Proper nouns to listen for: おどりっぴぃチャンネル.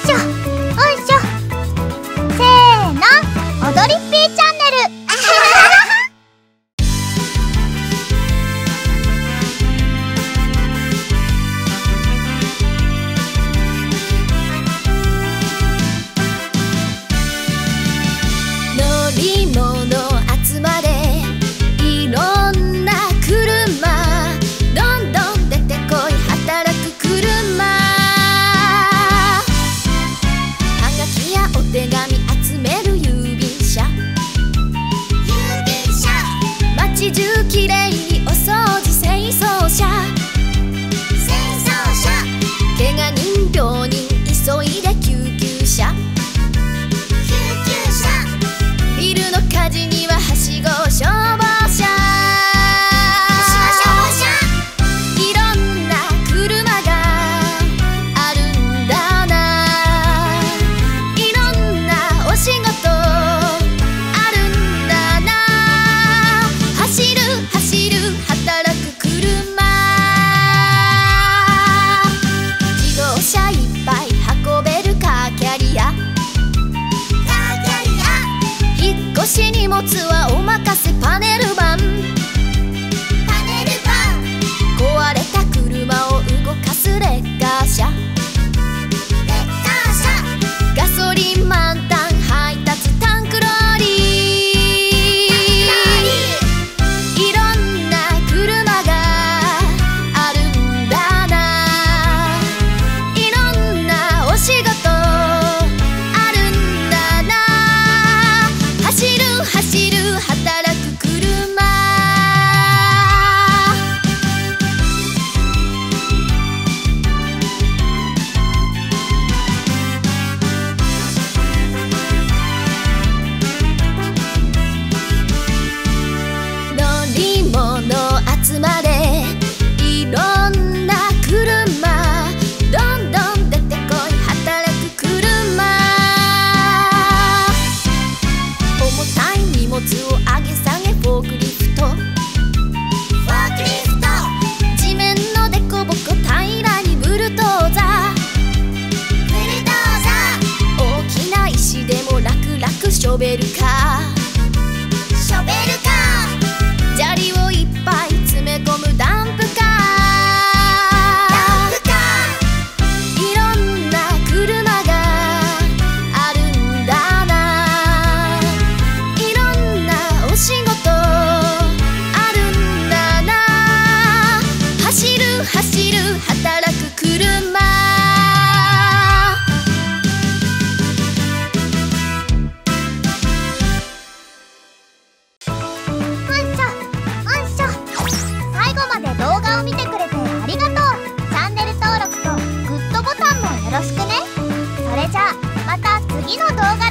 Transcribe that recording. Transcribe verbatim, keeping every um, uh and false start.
しょおいしょ。せーの、おどりっぴーチャンネル。ショベルカー、ショベルカー、砂利をいっぱい詰め込むダンプカー、ダンプカー、いろんな車があるんだな、いろんなお仕事あるんだな、走る走る働く車。次の動画